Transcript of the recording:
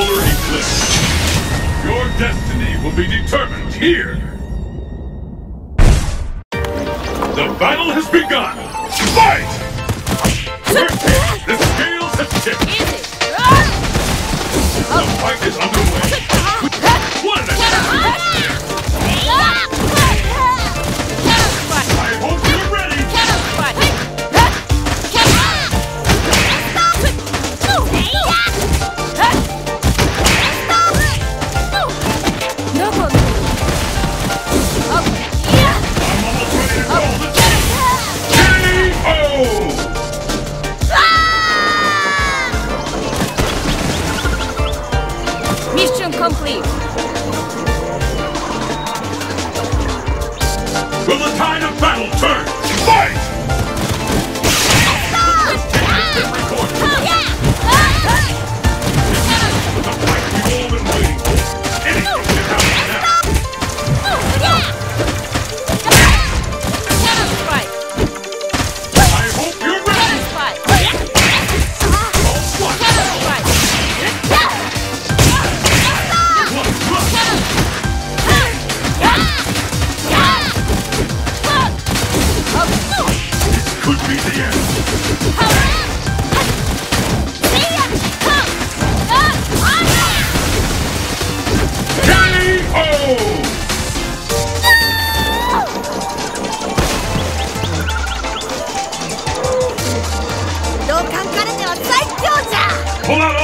solar eclipse. Your destiny will be determined here. The battle has begun. Fight! First hit, the scales have tipped. The fight is underway. One attack. I hope you're ready. Mission complete. Will the tide of battle turn? Fight! Pull out all